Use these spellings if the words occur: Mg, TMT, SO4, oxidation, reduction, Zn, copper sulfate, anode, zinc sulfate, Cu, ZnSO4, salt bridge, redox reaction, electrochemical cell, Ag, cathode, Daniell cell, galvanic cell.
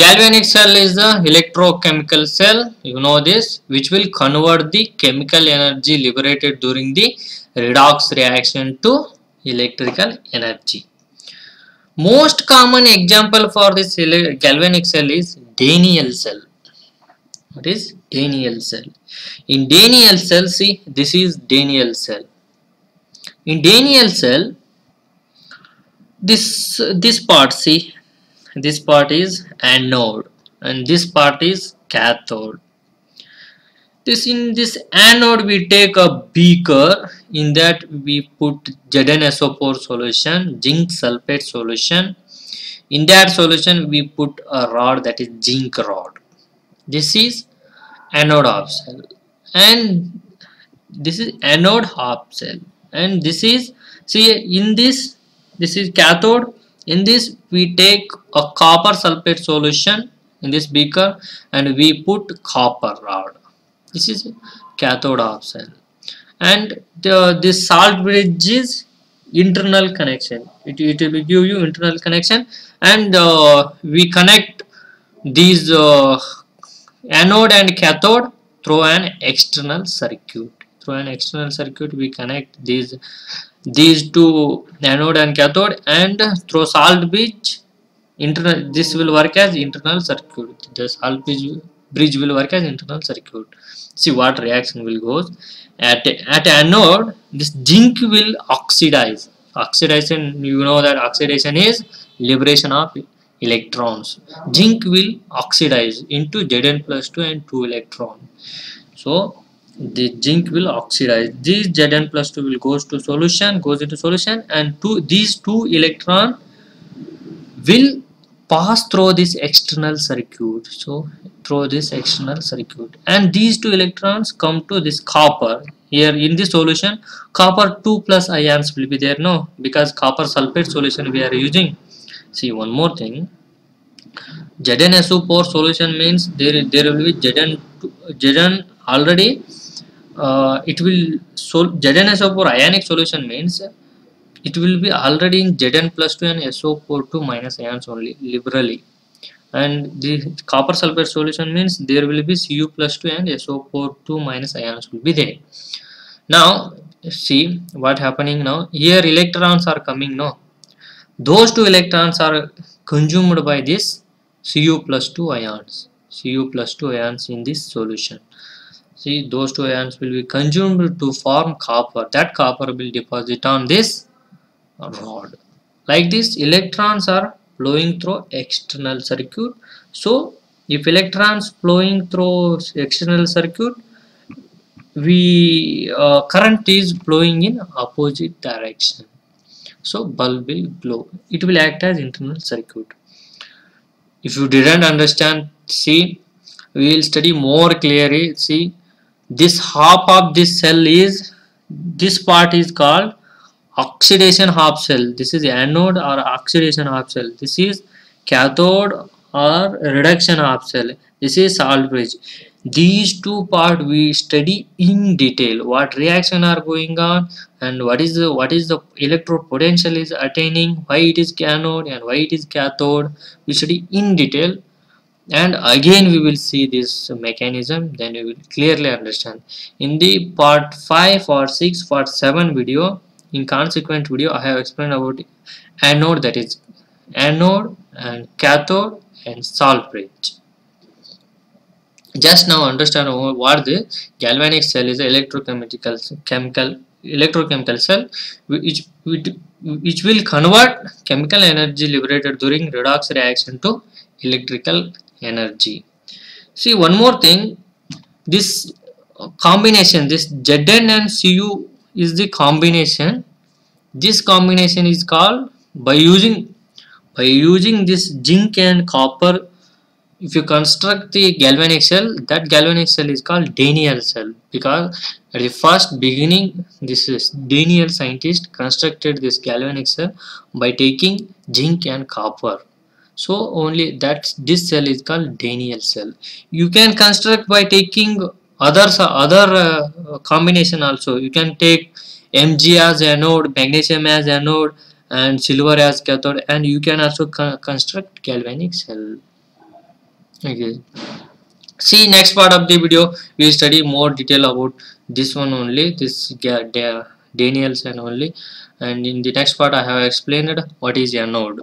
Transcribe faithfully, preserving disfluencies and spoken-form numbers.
Galvanic cell is the electrochemical cell, you know this, which will convert the chemical energy liberated during the redox reaction to electrical energy. Most common example for this galvanic cell is Daniell cell. What is Daniell cell? In Daniell cell, see, this is Daniell cell. In Daniell cell, this this part, see, this part is anode and this part is cathode. This in this anode we take a beaker, in that we put Z n S O four solution, zinc sulfate solution. In that solution we put a rod, that is zinc rod. This is anode half cell and this is anode half cell, and this is, see, in this this is cathode. In this we take a copper sulfate solution in this beaker and we put copper rod. This is cathode half cell. And the, this salt bridge is internal connection. It, it will give you internal connection, and uh, we connect these uh, anode and cathode through an external circuit. Through an external circuit we connect these these two, anode and cathode, and through salt bridge internal, this will work as internal circuit. The salt bridge bridge will work as internal circuit. See what reaction will goes at at anode. This zinc will oxidize. Oxidation, you know that oxidation is liberation of electrons. Zinc will oxidize into Z n plus two and two electron. So the zinc will oxidize. This Z n plus two will goes to solution, goes into solution, and two these two electron will pass through this external circuit. So through this external circuit, and these two electrons come to this copper. Here in this solution, copper two plus ions will be there, no, because copper sulfate solution we are using. See one more thing. Z n S O four solution means there there will be Zn already. Uh, it will so Z n S O four ionic solution means it will be already in Z n plus two and S O four two minus ions only liberally, and the copper sulfate solution means there will be Cu plus two and S O four two minus ions will be there. Now see what happening now. Here electrons are coming, no, those two electrons are consumed by this Cu plus two ions. Cu plus two ions in this solution. See, those two ions will be consumed to form copper. That copper will deposit on this rod. Like this, electrons are flowing through external circuit. So, if electrons flowing through external circuit, we uh, current is flowing in opposite direction. So, bulb will glow. It will act as internal circuit. If you didn't understand, see, we will study more clearly. See, this half of this cell is, this part is called oxidation half cell. This is anode or oxidation half cell. This is cathode or reduction half cell. This is salt bridge. These two part we study in detail. What reaction are going on and what is the what is the electropotential is attaining, why it is anode and why it is cathode, we study in detail. And again we will see this mechanism, then you will clearly understand. In the part five or six, part seven video, in consequent video, I have explained about anode, that is anode and cathode and salt bridge. Just now understand what the galvanic cell is, electrochemical chemical electrochemical cell, which, which, which will convert chemical energy liberated during redox reaction to electrical energy. See one more thing, this combination, this Zn and Cu is the combination. This combination is called, by using by using this zinc and copper, if you construct the galvanic cell, that galvanic cell is called Daniell cell, because at the first beginning this is Daniell scientist constructed this galvanic cell by taking zinc and copper. So only that this cell is called Daniell cell. You can construct by taking others, other uh, combination also. You can take Mg as anode, magnesium as anode, and silver as cathode, and you can also co construct galvanic cell. Okay, see next part of the video we will study more detail about this one only, this Daniell cell only, and in the next part I have explained what is anode.